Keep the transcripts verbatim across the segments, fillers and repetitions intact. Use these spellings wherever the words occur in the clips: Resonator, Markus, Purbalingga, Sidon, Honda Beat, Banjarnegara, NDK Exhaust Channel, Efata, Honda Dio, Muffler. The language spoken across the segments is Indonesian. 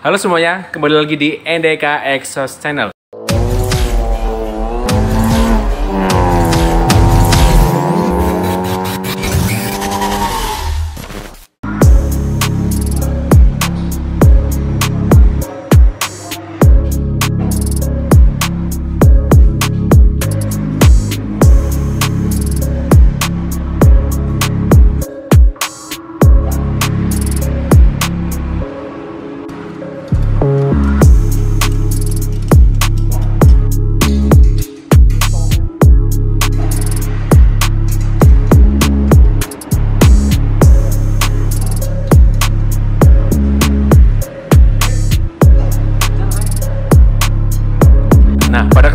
Halo semuanya, kembali lagi di N D K Exhaust Channel.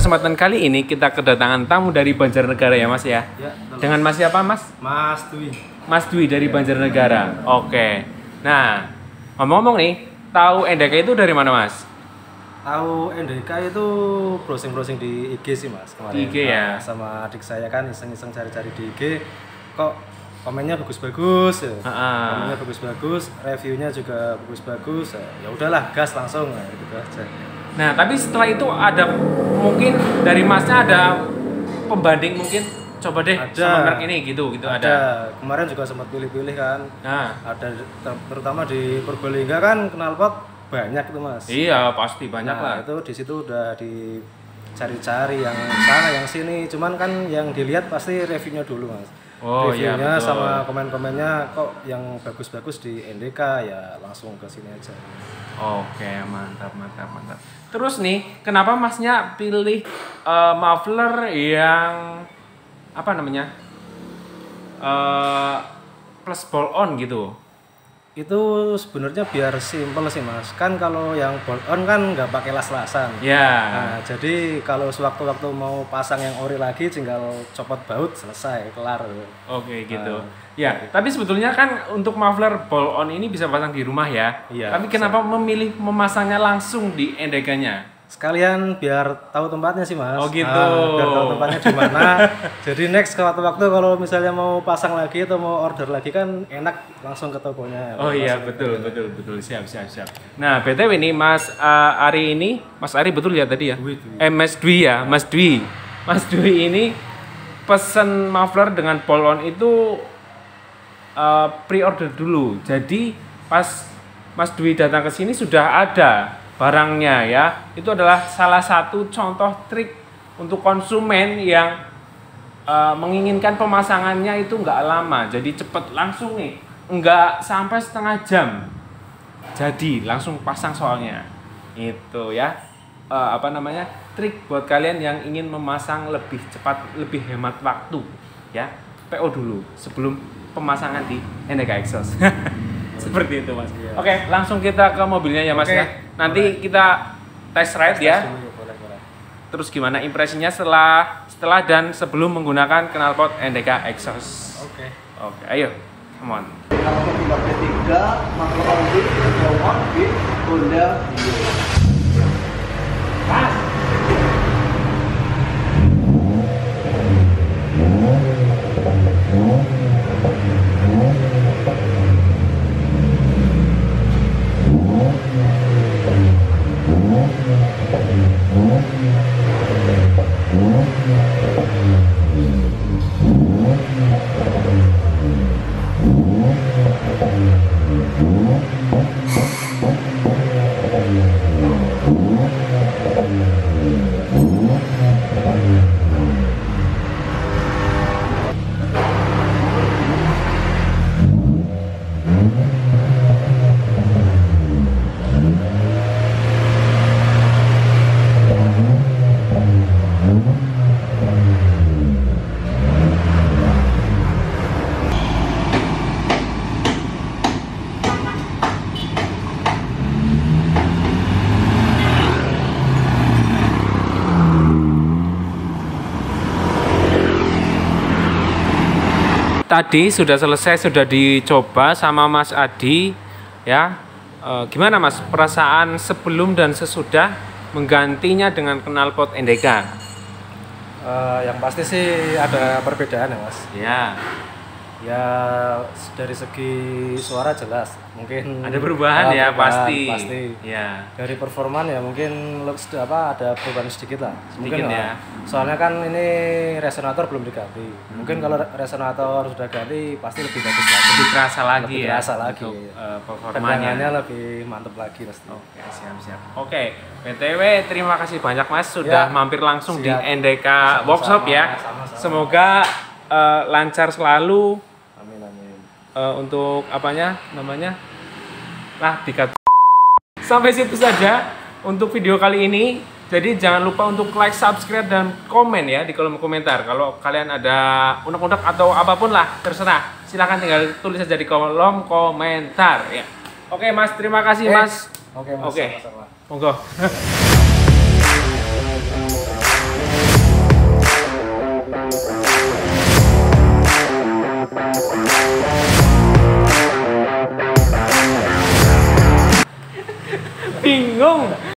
Kesempatan kali ini kita kedatangan tamu dari Banjarnegara ya Mas ya. Ya, dengan Mas siapa Mas? Mas Dwi. Mas Dwi dari ya, Banjarnegara. Ya. Oke. Nah, ngomong-ngomong nih, tahu N D K itu dari mana Mas? Tahu N D K itu browsing-browsing di I G sih Mas kemarin. Di I G ya. Sama adik saya kan iseng-iseng cari-cari di I G, kok komennya bagus-bagus, ya. Komennya bagus-bagus, reviewnya juga bagus-bagus. Ya udahlah, gas langsung gitu aja. Nah, tapi setelah itu ada mungkin dari Masnya ada pembanding mungkin coba deh ada. Sama merek ini gitu gitu ada. Ada. Kemarin juga sempat pilih-pilih kan. Nah, ada terutama di Purbalingga kan knalpot banyak tuh Mas. Iya, pasti banyak nah, lah. Itu di situ udah dicari-cari yang sana yang sini, cuman kan yang dilihat pasti reviewnya dulu Mas. Oh, reviewnya iya, sama komen-komennya kok yang bagus-bagus di N D K ya langsung ke sini aja. Oke, mantap mantap mantap. Terus nih, kenapa Masnya pilih uh, muffler yang apa namanya uh, plus bolt on gitu? Itu sebenarnya biar simple sih Mas. Kan kalau yang bolt on kan nggak pakai las-lasan. Iya. Yeah. Nah, jadi kalau sewaktu-waktu mau pasang yang ori lagi tinggal copot baut selesai, kelar. Oke, okay, gitu. Uh, ya, okay. Tapi sebetulnya kan untuk muffler bolt on ini bisa pasang di rumah ya. Iya. Yeah, tapi kenapa so. memilih memasangnya langsung di N D K-nya? Sekalian biar tahu tempatnya sih Mas. Oh gitu. Nah, biar tahu tempatnya di mana. Jadi next waktu-waktu kalau misalnya mau pasang lagi atau mau order lagi kan enak langsung ke tokonya. Oh iya betul betul betul siap siap siap. Nah B T W nih Mas uh, Ari ini, Mas Ari betul ya tadi ya? Dwi, Dwi. Eh Mas Dwi ya, Mas Dwi. Mas Dwi ini pesen muffler dengan bolt on itu uh, pre-order dulu. Jadi pas Mas Dwi datang ke sini sudah ada barangnya ya. Itu adalah salah satu contoh trik untuk konsumen yang uh, menginginkan pemasangannya itu nggak lama, jadi cepet langsung nih, nggak sampai setengah jam jadi langsung pasang soalnya itu ya. Uh, apa namanya trik buat kalian yang ingin memasang lebih cepat, lebih hemat waktu ya, P O dulu sebelum pemasangan di N D K Exhaust. Seperti itu Mas. Iya. Oke, langsung kita ke mobilnya ya Mas. Oke, ya. Nanti boleh. Kita test ride test ya. Test dulu, boleh, boleh. Terus gimana impresinya setelah setelah dan sebelum menggunakan knalpot N D K Exhaust. Oke. Oke, ayo. Come on. Knalpot tiga B tiga, maklum Honda Beat Honda Dio. Pas. Tadi sudah selesai, sudah dicoba sama Mas Adi ya. E, gimana Mas perasaan sebelum dan sesudah menggantinya dengan knalpot N D K? E, yang pasti sih ada perbedaan ya Mas ya. Ya dari segi suara jelas mungkin ada perubahan ya, perubahan, pasti. pasti. Ya. Dari performan ya mungkin looks apa ada perubahan sedikit lah. Mungkin sedikit ya. Soalnya kan ini resonator belum diganti. Hmm. Mungkin kalau resonator sudah ganti pasti lebih bagus lagi. Lebih terasa lagi lebih ya. Terasa lagi. Untuk, uh, performanya lebih mantap lagi pasti. Oke, siap-siap. Oke, B T W terima kasih banyak Mas sudah ya. mampir langsung siap. di N D K sama-sama, Workshop ya. Sama-sama. Semoga uh, lancar selalu. Uh, untuk apanya namanya lah dikata sampai situ saja untuk video kali ini. Jadi jangan lupa untuk like, subscribe, dan komen ya di kolom komentar. Kalau kalian ada unek-unek atau apapun lah terserah, silahkan tinggal tulis saja di kolom komentar ya. Oke Mas, terima kasih Mas. Oke Mas, oke monggo. Bingung.